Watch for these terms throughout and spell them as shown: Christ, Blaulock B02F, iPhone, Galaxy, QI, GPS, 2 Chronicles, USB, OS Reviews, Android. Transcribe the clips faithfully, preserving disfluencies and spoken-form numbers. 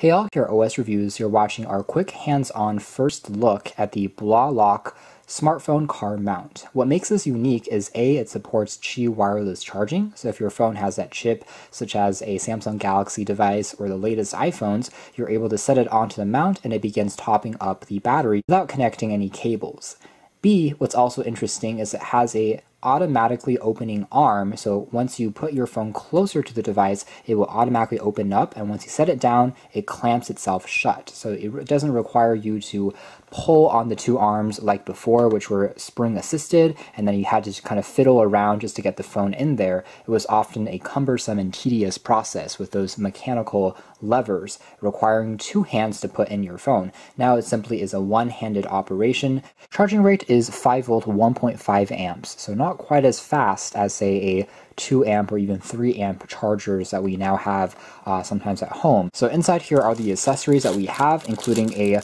Hey all, here at O S Reviews, you're watching our quick hands-on first look at the Blaulock smartphone car mount. What makes this unique is A, it supports Qi wireless charging, so if your phone has that chip, such as a Samsung Galaxy device or the latest iPhones, you're able to set it onto the mount and it begins topping up the battery without connecting any cables. B, what's also interesting is it has a automatically opening arm, so once you put your phone closer to the device, it will automatically open up, and once you set it down, it clamps itself shut. So it doesn't require you to pull on the two arms like before, which were spring assisted, and then you had to kind of fiddle around just to get the phone in there. It was often a cumbersome and tedious process with those mechanical levers requiring two hands to put in your phone. Now it simply is a one-handed operation. Charging rate is five volt one point five amps, so not Not quite as fast as, say, a two amp or even three amp chargers that we now have uh, sometimes at home. So inside here are the accessories that we have, including a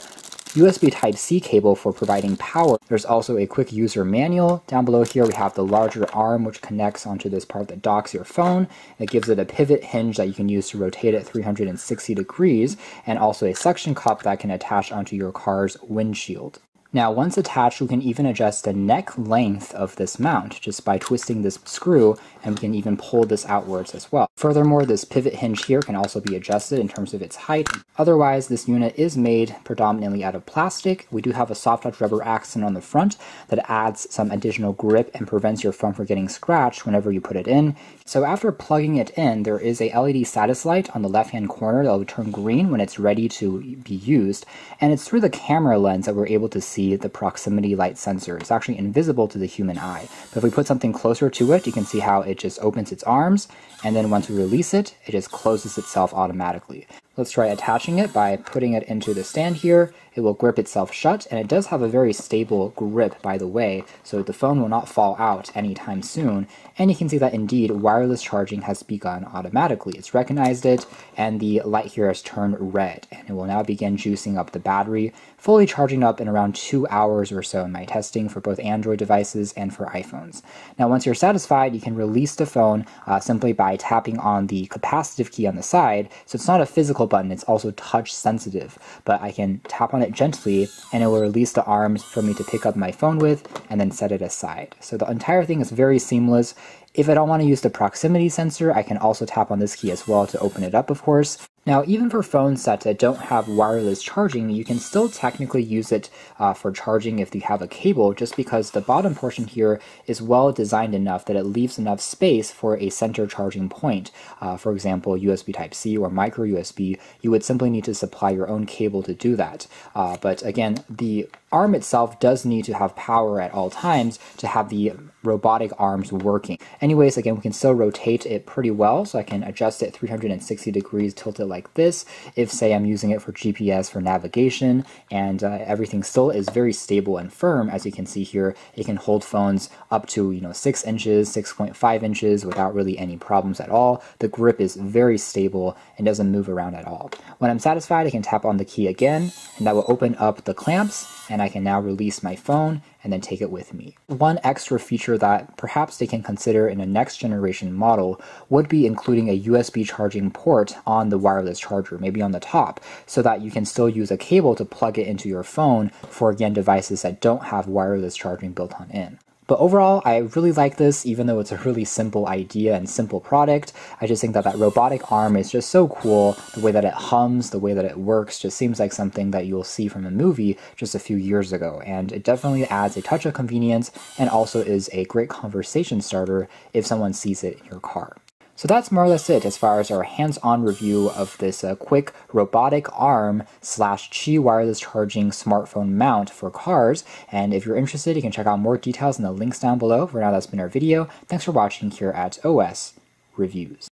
U S B Type C cable for providing power. There's also a quick user manual. Down below here we have the larger arm which connects onto this part that docks your phone. It gives it a pivot hinge that you can use to rotate it three hundred sixty degrees, and also a suction cup that can attach onto your car's windshield. Now, once attached, we can even adjust the neck length of this mount just by twisting this screw, and we can even pull this outwards as well. Furthermore, this pivot hinge here can also be adjusted in terms of its height. Otherwise, this unit is made predominantly out of plastic. We do have a soft touch rubber accent on the front that adds some additional grip and prevents your phone from getting scratched whenever you put it in. So after plugging it in, there is a L E D status light on the left-hand corner that will turn green when it's ready to be used, and it's through the camera lens that we're able to see the proximity light sensor. It's actually invisible to the human eye, but if we put something closer to it, you can see how it just opens its arms, and then once we release it, it just closes itself automatically. Let's try attaching it by putting it into the stand here. It will grip itself shut, and it does have a very stable grip, by the way, so the phone will not fall out anytime soon. And you can see that indeed wireless charging has begun automatically. It's recognized it, and the light here has turned red, and it will now begin juicing up the battery, fully charging up in around two hours or so in my testing for both Android devices and for iPhones. Now once you're satisfied, you can release the phone uh, simply by tapping on the capacitive key on the side, so it's not a physical button, it's also touch sensitive, but I can tap on it gently and it will release the arms for me to pick up my phone with and then set it aside. So the entire thing is very seamless. If I don't want to use the proximity sensor, I can also tap on this key as well to open it up, of course. Now, even for phone sets that don't have wireless charging, you can still technically use it uh, for charging if you have a cable, just because the bottom portion here is well designed enough that it leaves enough space for a center charging point. Uh, for example, U S B Type C or micro U S B, you would simply need to supply your own cable to do that. Uh, but again, the arm itself does need to have power at all times to have the robotic arms working. Anyways, again, we can still rotate it pretty well, so I can adjust it three hundred sixty degrees, tilt it like this, if say I'm using it for G P S for navigation, and uh, everything still is very stable and firm. As you can see here, it can hold phones up to, you know, six inches, six point five inches without really any problems at all. The grip is very stable and doesn't move around at all. When I'm satisfied, I can tap on the key again, and that will open up the clamps, and I can now release my phone and then take it with me. One extra feature that perhaps they can consider in a next generation model would be including a U S B charging port on the wireless charger, maybe on the top, so that you can still use a cable to plug it into your phone for, again, devices that don't have wireless charging built on in. But overall, I really like this, even though it's a really simple idea and simple product. I just think that that robotic arm is just so cool. The way that it hums, the way that it works, just seems like something that you'll see from a movie just a few years ago. And it definitely adds a touch of convenience and also is a great conversation starter if someone sees it in your car. So that's more or less it as far as our hands-on review of this uh, quick robotic arm slash Qi wireless charging smartphone mount for cars. And if you're interested, you can check out more details in the links down below. For now, that's been our video. Thanks for watching here at O S Reviews.